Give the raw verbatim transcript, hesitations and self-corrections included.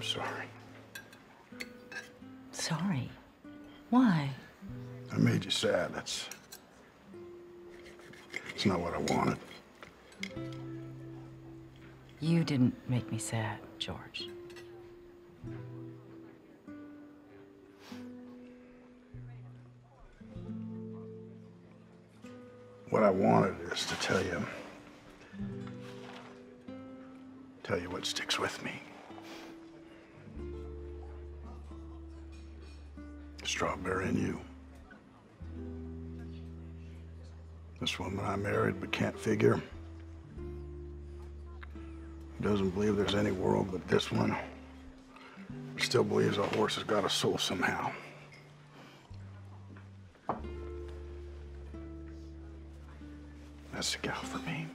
I'm sorry. Sorry? Why? I made you sad. That's... It's not what I wanted. You didn't make me sad, George. What I wanted is to tell you... tell you what sticks with me. The strawberry and you. This woman I married but can't figure. Doesn't believe there's any world but this one. Still believes a horse has got a soul somehow. That's the gal for me.